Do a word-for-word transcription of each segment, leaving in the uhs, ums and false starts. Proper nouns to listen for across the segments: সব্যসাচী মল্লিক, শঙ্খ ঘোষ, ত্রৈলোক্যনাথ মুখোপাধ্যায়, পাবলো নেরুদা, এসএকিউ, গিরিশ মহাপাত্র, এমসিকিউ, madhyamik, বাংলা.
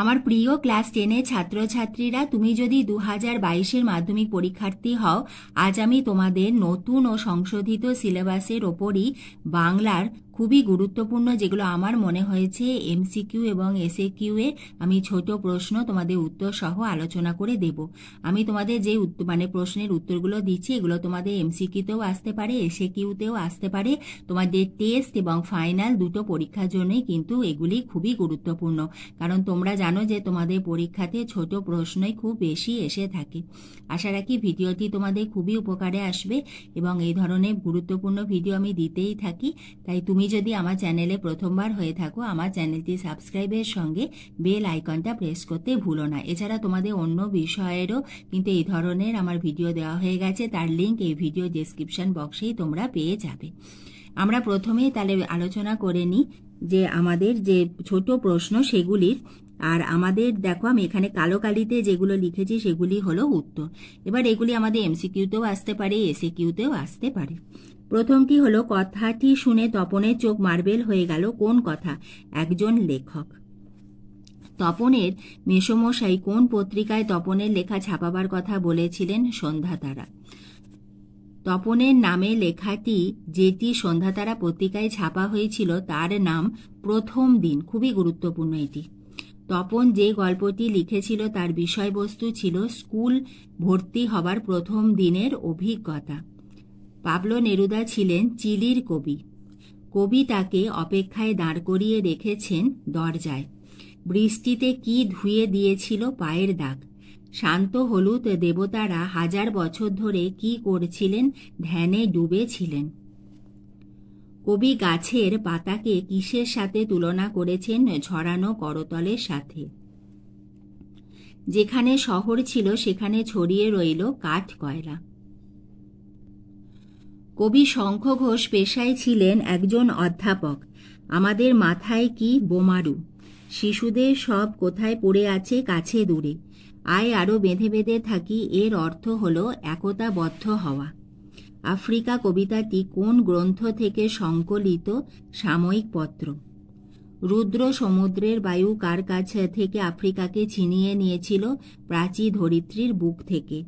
आमार प्रिय class ten छात्र छात्रीरा तुमी जोदी दो हज़ार बाईस एर माध्यमिक परीक्षार्थी हओ आज आमी तोमादेर नतून ओ संशोधित सिलेबासेर ओपरई बांगलार খুবই গুরুত্বপূর্ণ যেগুলো আমার মনে হয়েছে এমসিকিউ এবং এসএকিউ এ আমি ছোট প্রশ্ন তোমাদের উত্তর সহ আলোচনা করে দেব। আমি তোমাদের যে মানে প্রশ্নের উত্তরগুলো দিচ্ছি এগুলো তোমাদের এমসিকিউতেও আসতে পারে, এসএকিউতেও আসতে পারে। তোমাদের টেস্ট এবং ফাইনাল দুটো পরীক্ষার জন্যই কিন্তু এগুলি খুবই গুরুত্বপূর্ণ, কারণ তোমরা জানো যে তোমাদের পরীক্ষাতে ছোট প্রশ্নই খুব বেশি এসে থাকে। আশা রাখি ভিডিওটি তোমাদের খুবই উপকারে আসবে এবং এই ধরনের গুরুত্বপূর্ণ ভিডিও আমি দিতেই থাকি। তাই তুমি যদি আমার চ্যানেলে প্রথমবার হয়ে থাকো আমার চ্যানেলটি সাবস্ক্রাইবের সঙ্গে বেল আইকনটা প্রেস করতে ভুলো না। এছাড়া তোমাদের অন্য বিষয়েরও কিন্তু এই ধরনের আমার ভিডিও দেওয়া হয়ে গেছে, তার লিংক এই ভিডিও ডেসক্রিপশন বক্সেই তোমরা পেয়ে যাবে। আমরা প্রথমেই তাহলে আলোচনা করে নিই যে আমাদের যে ছোট প্রশ্ন সেগুলির। আর আমাদের দেখো আমি এখানে কালো কালিতে যেগুলো লিখেছি সেগুলি হলো উত্তর। এবার এগুলি আমাদের এমসিকিউতেও আসতে পারে, এসএকিউতেও আসতে পারে। প্রথমটি হলো, কথাটি শুনে তপনের চোখ মার্বেল হয়ে গেল। কোন কথা? একজন লেখক। তপনের মেসমশাই কোন পত্রিকায় তপনের লেখা ছাপাবার কথা বলেছিলেন? সন্ধ্যাতারা। তপনের নামে লেখাটি যেটি সন্ধ্যাতারা পত্রিকায় ছাপা হয়েছিল তার নাম প্রথম দিন। খুবই গুরুত্বপূর্ণ এটি। তপন যে গল্পটি লিখেছিল তার বিষয়বস্তু ছিল স্কুল ভর্তি হবার প্রথম দিনের অভিজ্ঞতা। পাবলো নেরুদা ছিলেন চিলির কবি। কবি তাকে অপেক্ষায় দাঁড় করিয়ে রেখেছেন দরজায়। বৃষ্টিতে কি ধুয়ে দিয়েছিল পায়ের দাগ। শান্ত হলুদ দেবতারা হাজার বছর ধরে কি করছিলেন? ধ্যানে ডুবে ছিলেন। কবি গাছের পাতাকে কিসের সাথে তুলনা করেছেন? ঝরানো করতলের সাথে। যেখানে শহর ছিল সেখানে ছড়িয়ে রইল কাঠ কয়লা। কবি শঙ্খ ঘোষ পেশায় ছিলেন একজন অধ্যাপক। আমাদের মাথায় কি বোমারু। শিশুদের সব কোথায় পড়ে আছে কাছে দূরে। আয় আরও বেঁধে বেঁধে থাকি এর অর্থ হল একতাবদ্ধ হওয়া। আফ্রিকা কবিতাটি কোন গ্রন্থ থেকে সংকলিত? সাময়িক পত্র। রুদ্র সমুদ্রের বায়ু কার কাছ থেকে আফ্রিকাকে ছিনিয়ে নিয়েছিল? প্রাচী ধরিত্রীর বুক থেকে।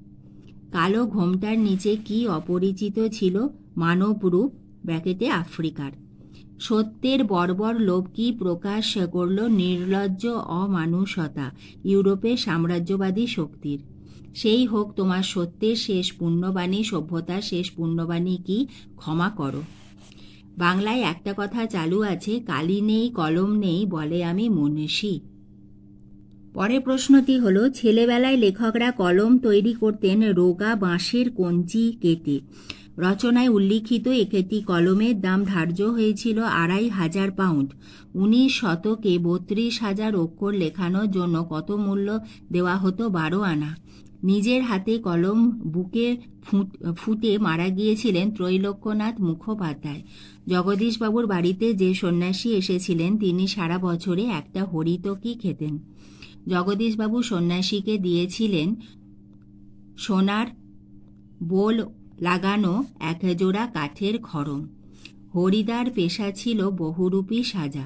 কালো ঘোমটার নিচে কি অপরিচিত ছিল? মানব রূপ ব্র্যাকেটে আফ্রিকার। সত্যের বর্বর লোভ কি প্রকাশ করল? নির্লজ্জ অমানুষতা ইউরোপের সাম্রাজ্যবাদী শক্তির। সেই হোক তোমার সত্যের শেষ পুণ্যবাণী। সভ্যতার শেষ পুণ্যবাণী কি? ক্ষমা করো। বাংলায় একটা কথা চালু আছে, কালি নেই কলম নেই বলে আমি মনীষী। পরের প্রশ্নটি হলো, ছেলেবেলায় লেখকরা কলম তৈরি করতেন রোগা বাঁশের কঞ্চি কেটে। রচনায় উল্লিখিত একটি কলমের দাম ধার্য হয়েছিল আড়াই হাজার পাউন্ড। উনিশ শতকে বত্রিশ হাজার অক্ষর লেখানোর জন্য কত মূল্য দেওয়া হতো? বারো আনা। নিজের হাতে কলম বুকে ফুটে মারা গিয়েছিলেন ত্রৈলোক্যনাথ মুখোপাধ্যায়। জগদীশবাবুর বাড়িতে যে সন্ন্যাসী এসেছিলেন তিনি সারা বছরে একটা হরিতকি খেতেন। জগদীশবাবু সন্ন্যাসীকে দিয়েছিলেন সোনার বোল লাগানো একজোড়া কাঠের খড়ম। হরিদার পেশা ছিল বহুরূপী সাজা।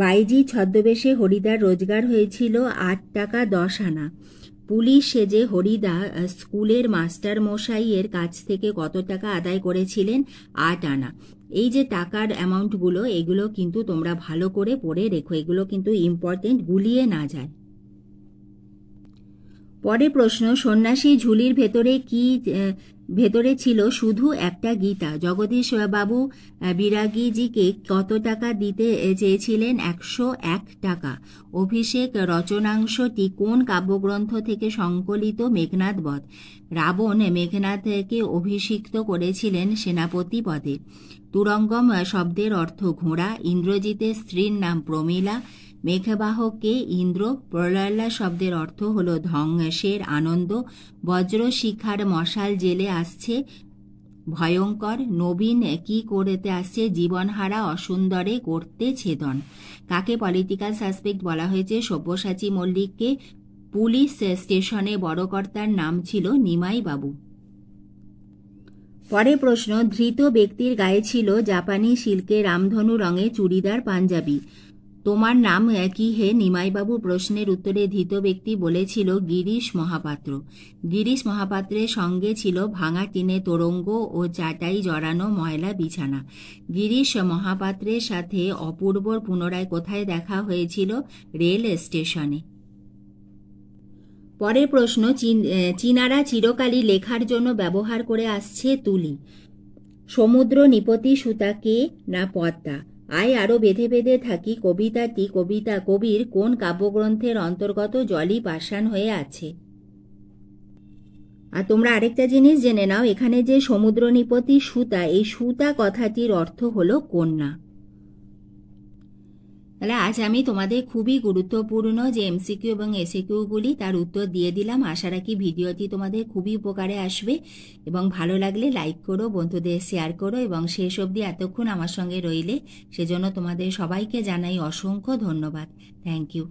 বাইজি ছদ্মবেশে হরিদার রোজগার হয়েছিল আট টাকা দশ আনা। পুলিশ সেজে হরিদা স্কুলের মাস্টার মশাইয়ের কাছ থেকে কত টাকা আদায় করেছিলেন? আট আনা। এই যে টাকার অ্যামাউন্টগুলো এগুলো কিন্তু তোমরা ভালো করে পড়ে রেখো, এগুলো কিন্তু ইম্পর্টেন্ট, গুলিয়ে না যায়। পরের প্রশ্ন, সন্ন্যাসী ঝুলির ভেতরে কি ভেতরে ছিল? শুধু একটা গীতা। জগদীশবাবু বিরাগীজিকে কত টাকা দিতে চেয়েছিলেন? একশো এক টাকা। অভিষেক রচনাংশটি কোন কাব্যগ্রন্থ থেকে সংকলিত? মেঘনাদ বধ। রাবণ মেঘনাদকে অভিষিক্ত করেছিলেন সেনাপতি পদে। তুরঙ্গম শব্দের অর্থ ঘোড়া। ইন্দ্রজিতের স্ত্রীর নাম প্রমীলা। মেঘবাহকে ইন্দ্র। প্রলয়লা শব্দের অর্থ হল ধ্বংসের আনন্দ। বজ্রশিখার মশাল জেলে আসছে ভয়ঙ্কর। নবীন কি করতে আসছে? জীবনহারা অসুন্দরে করতে ছেদন। কাকে পলিটিক্যাল সাসপেক্ট বলা হয়েছে? সব্যসাচী মল্লিককে। পুলিশ স্টেশনে বড়কর্তার নাম ছিল নিমাই বাবু। পরের প্রশ্ন, ধৃত ব্যক্তির গায়ে ছিল জাপানি সিল্কে রামধনু রঙে চুড়িদার পাঞ্জাবি। তোমার নাম একই হে নিমাইবাবুর প্রশ্নের উত্তরে ধৃত ব্যক্তি বলেছিল গিরিশ মহাপাত্র। গিরিশ মহাপাত্রের সঙ্গে ছিল ভাঙা টিনে তোরঙ্গ ও চাটাই জড়ানো ময়লা বিছানা। গিরিশ মহাপাত্রের সাথে অপূর্বর পুনরায় কোথায় দেখা হয়েছিল? রেল স্টেশনে। পরের প্রশ্ন, চীনারা চিরকালই লেখার জন্য ব্যবহার করে আসছে তুলি। সমুদ্র নিপতি সুতাকে না পদ্মা। আয় আরও বেঁধে বেঁধে থাকি কবিতাটি কবিতা কবির কোন কাব্যগ্রন্থের অন্তর্গত জলই পাষাণ হয়ে আছে? আর তোমরা আরেকটা জিনিস জেনে নাও, এখানে যে সমুদ্র নিপতি সুতা, এই সুতা কথাটির অর্থ হলো কন্যা। তাহলে আজ আমি তোমাদের খুবই গুরুত্বপূর্ণ যে এমসিকিউ এবং এসিকিউগুলি তার উত্তর দিয়ে দিলাম। আশা রাখি ভিডিওটি তোমাদের খুবই উপকারে আসবে এবং ভালো লাগলে লাইক করো, বন্ধুদের শেয়ার করো এবং শেষ অবধি এতক্ষণ আমার সঙ্গে রইলে সেজন্য তোমাদের সবাইকে জানাই অসংখ্য ধন্যবাদ। Thank you.